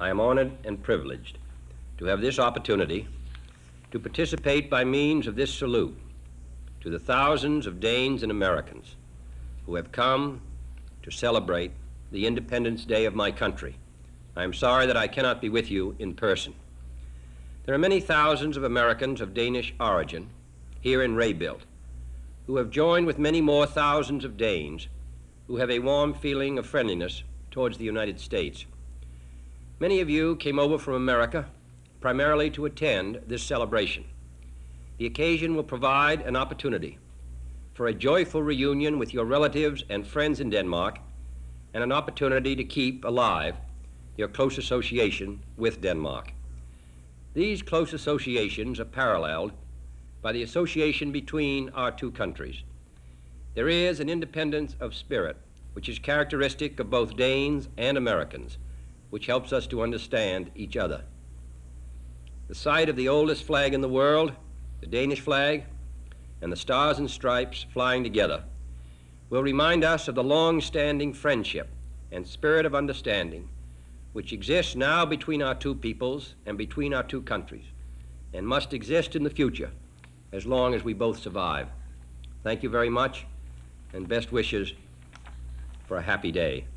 I am honored and privileged to have this opportunity to participate by means of this salute to the thousands of Danes and Americans who have come to celebrate the Independence Day of my country. I am sorry that I cannot be with you in person. There are many thousands of Americans of Danish origin here in Rebild who have joined with many more thousands of Danes who have a warm feeling of friendliness towards the United States. Many of you came over from America primarily to attend this celebration. The occasion will provide an opportunity for a joyful reunion with your relatives and friends in Denmark and an opportunity to keep alive your close association with Denmark. These close associations are paralleled by the association between our two countries. There is an independence of spirit which is characteristic of both Danes and Americans, which helps us to understand each other. The sight of the oldest flag in the world, the Danish flag, and the stars and stripes flying together will remind us of the long-standing friendship and spirit of understanding which exists now between our two peoples and between our two countries, and must exist in the future as long as we both survive. Thank you very much, and best wishes for a happy day.